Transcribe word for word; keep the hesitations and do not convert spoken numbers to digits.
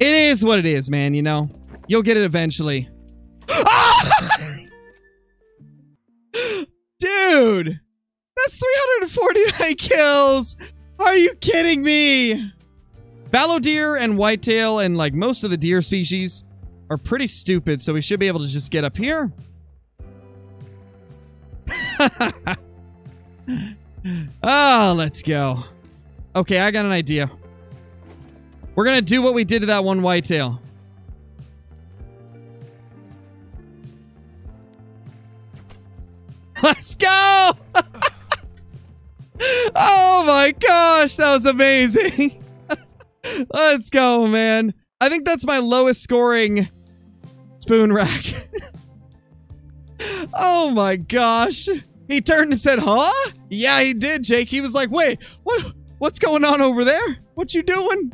It is what it is, man, you know? You'll get it eventually. Dude! That's three hundred forty-nine kills! Are you kidding me? Fallow deer and whitetail and, like, most of the deer species are pretty stupid, so we should be able to just get up here. Oh, let's go. Okay, I got an idea. We're gonna do what we did to that one whitetail. Let's go! Oh my gosh, that was amazing. Let's go, man. I think that's my lowest scoring spoon rack. Oh my gosh. He turned and said, huh? Yeah, he did, Jake. He was like, wait, what? What's going on over there? What you doing?